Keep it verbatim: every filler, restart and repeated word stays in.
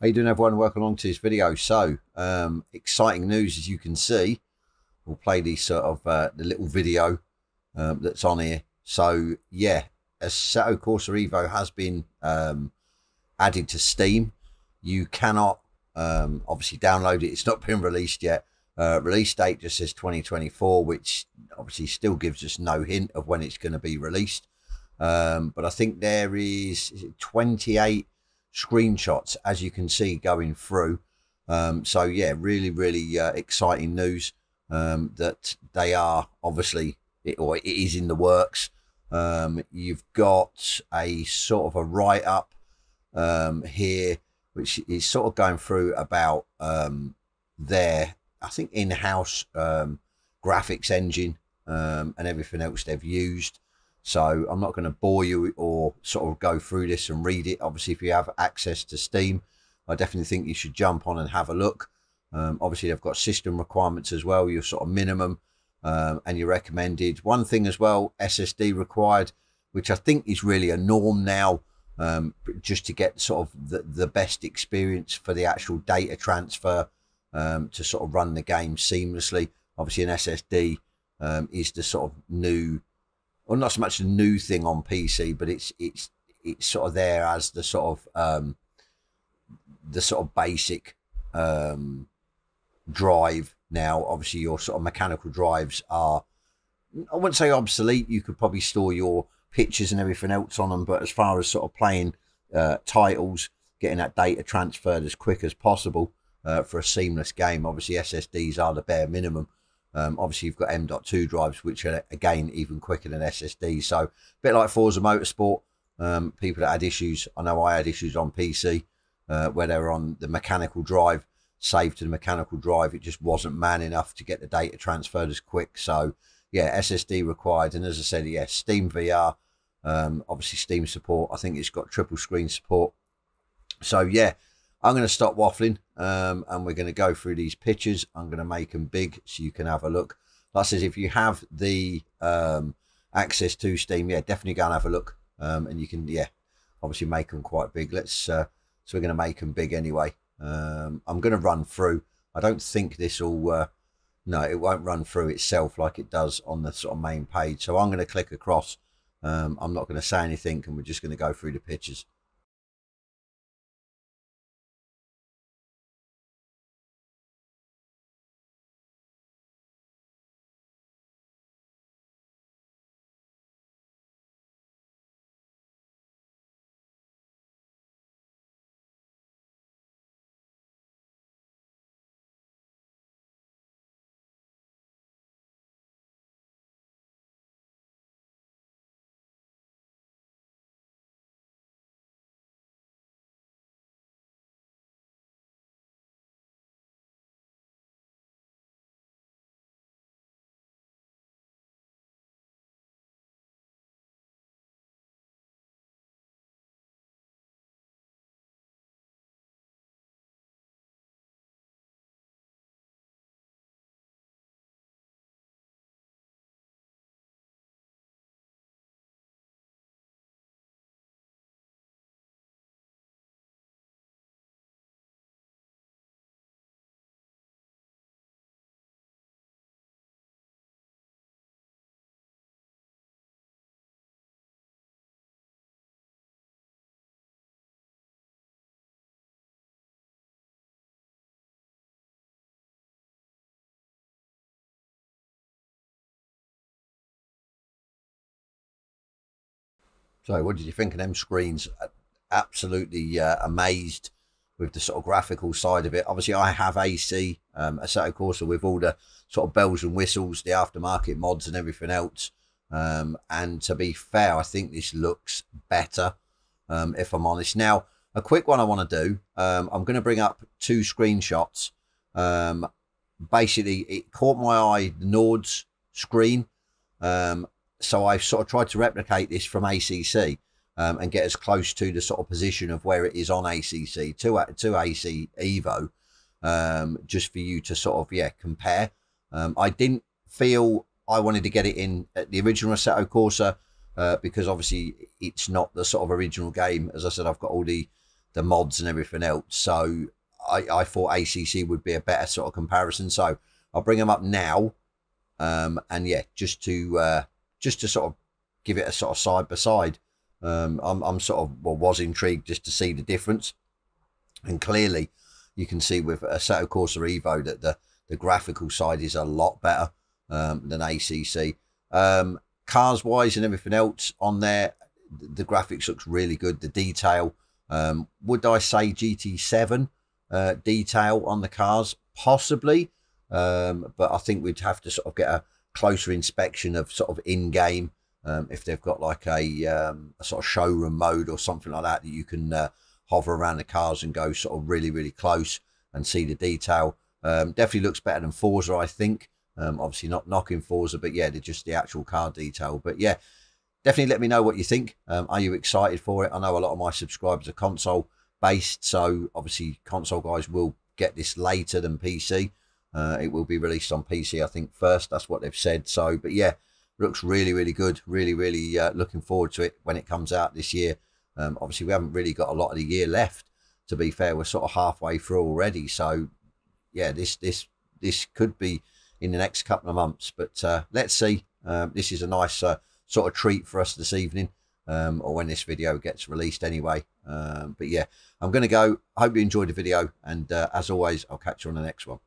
How you doing, everyone? Welcome along to this video. So um, exciting news, as you can see. We'll play the sort of uh, the little video um, that's on here. So yeah, Assetto Corsa Evo has been um, added to Steam. You cannot um, obviously download it. It's not been released yet. Uh, release date just says twenty twenty-four, which obviously still gives us no hint of when it's going to be released. Um, but I think there is, is it twenty-eight screenshots, as you can see, going through. Um, so yeah, really, really uh, exciting news um, that they are obviously, it, or it is in the works. Um, you've got a sort of a write-up um, here, which is sort of going through about um, their, I think, in-house um, graphics engine um, and everything else they've used. So I'm not going to bore you or sort of go through this and read it. Obviously, if you have access to Steam, I definitely think you should jump on and have a look. Um, obviously, they've got system requirements as well, your sort of minimum um, and your recommended. One thing as well, S S D required, which I think is really a norm now, um, just to get sort of the, the best experience for the actual data transfer um, to sort of run the game seamlessly. Obviously, an S S D um, is the sort of new... well, not so much a new thing on P C, but it's it's it's sort of there as the sort of um, the sort of basic um, drive now. Obviously, your sort of mechanical drives are, I wouldn't say obsolete. You could probably store your pictures and everything else on them, but as far as sort of playing uh, titles, getting that data transferred as quick as possible uh, for a seamless game, obviously S S Ds are the bare minimum. Um, obviously, you've got M dot two drives, which are, again, even quicker than S S D. So a bit like Forza Motorsport, um, people that had issues. I know I had issues on P C uh, where they were on the mechanical drive, saved to the mechanical drive. It just wasn't man enough to get the data transferred as quick. So, yeah, S S D required. And as I said, yes, yeah, Steam V R, um, obviously Steam support. I think it's got triple screen support. So, yeah. I'm going to stop waffling um, and we're going to go through these pictures. I'm going to make them big so you can have a look. That says if you have the um, access to Steam, yeah, definitely go and have a look. Um, and you can, yeah, obviously make them quite big. Let's, uh, so we're going to make them big anyway. Um, I'm going to run through. I don't think this will, uh, no, it won't run through itself like it does on the sort of main page. So I'm going to click across. Um, I'm not going to say anything and we're just going to go through the pictures. So what did you think of them screens? Absolutely uh, amazed with the sort of graphical side of it. Obviously, I have A C, um, Assetto Corsa, with all the sort of bells and whistles, the aftermarket mods and everything else. Um, and to be fair, I think this looks better, um, if I'm honest. Now, a quick one I want to do. Um, I'm going to bring up two screenshots. Um, basically, it caught my eye, the Nord's screen. Um, So I've sort of tried to replicate this from A C C um, and get as close to the sort of position of where it is on A C C to, to A C Evo, um, just for you to sort of, yeah, compare. Um, I didn't feel I wanted to get it in at the original Assetto Corsa uh, because obviously it's not the sort of original game. As I said, I've got all the the mods and everything else. So I, I thought A C C would be a better sort of comparison. So I'll bring them up now. Um, and yeah, just to uh, just to sort of give it a sort of side by side. Um, I'm, I'm sort of well, was intrigued just to see the difference. And clearly you can see with Assetto Corsa Evo that the, the graphical side is a lot better um, than A C C. Um, cars wise and everything else on there, the graphics looks really good, the detail. Um, would I say G T seven uh, detail on the cars? Possibly, um, but I think we'd have to sort of get a closer inspection of sort of in-game, um, if they've got like a, um, a sort of showroom mode or something like that, that you can uh, hover around the cars and go sort of really, really close and see the detail. Um, definitely looks better than Forza, I think. Um, obviously not knocking Forza, but yeah, they're just the actual car detail. But yeah, definitely let me know what you think. Um, are you excited for it? I know a lot of my subscribers are console based, so obviously console guys will get this later than P C. Uh, it will be released on P C, I think, first. That's what they've said. So, but yeah, looks really, really good. Really, really uh, looking forward to it when it comes out this year. Um, obviously, we haven't really got a lot of the year left, to be fair. We're sort of halfway through already. So, yeah, this this this could be in the next couple of months. But uh, let's see. Um, this is a nice uh, sort of treat for us this evening, um, or when this video gets released anyway. Um, but yeah, I'm going to go. I hope you enjoyed the video. And uh, as always, I'll catch you on the next one.